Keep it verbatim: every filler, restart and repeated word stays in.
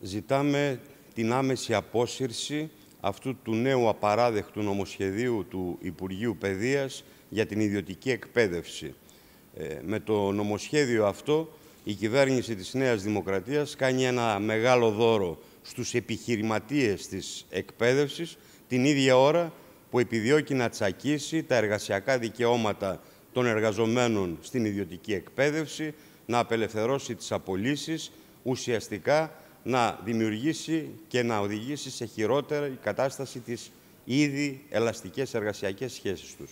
ζητάμε την άμεση απόσυρση αυτού του νέου απαράδεκτου νομοσχεδίου του Υπουργείου Παιδείας για την ιδιωτική εκπαίδευση. Ε, με το νομοσχέδιο αυτό η κυβέρνηση της Νέας Δημοκρατίας κάνει ένα μεγάλο δώρο στους επιχειρηματίες της εκπαίδευσης, την ίδια ώρα που επιδιώκει να τσακίσει τα εργασιακά δικαιώματα των εργαζομένων στην ιδιωτική εκπαίδευση, να απελευθερώσει τις απολύσεις, ουσιαστικά να δημιουργήσει και να οδηγήσει σε χειρότερη κατάσταση τις ήδη ελαστικές εργασιακές σχέσεις τους.